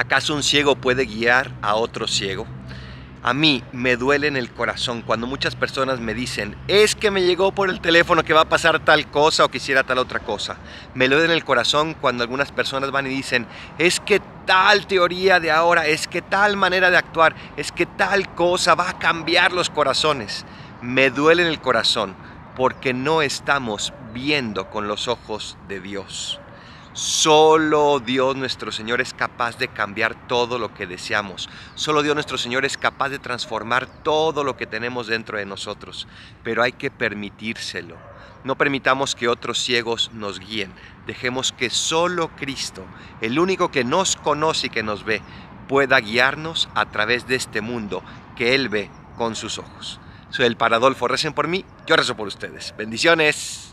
¿Acaso un ciego puede guiar a otro ciego? A mí me duele en el corazón cuando muchas personas me dicen, es que me llegó por el teléfono que va a pasar tal cosa o que hiciera tal otra cosa. Me duele en el corazón cuando algunas personas van y dicen, es que tal teoría de ahora, es que tal manera de actuar, es que tal cosa va a cambiar los corazones. Me duele en el corazón porque no estamos viendo con los ojos de Dios. Solo Dios nuestro Señor es capaz de cambiar todo lo que deseamos. Solo Dios nuestro Señor es capaz de transformar todo lo que tenemos dentro de nosotros. Pero hay que permitírselo. No permitamos que otros ciegos nos guíen. Dejemos que solo Cristo, el único que nos conoce y que nos ve, pueda guiarnos a través de este mundo que Él ve con sus ojos. Soy el Padre Adolfo. Recen por mí, yo rezo por ustedes. Bendiciones.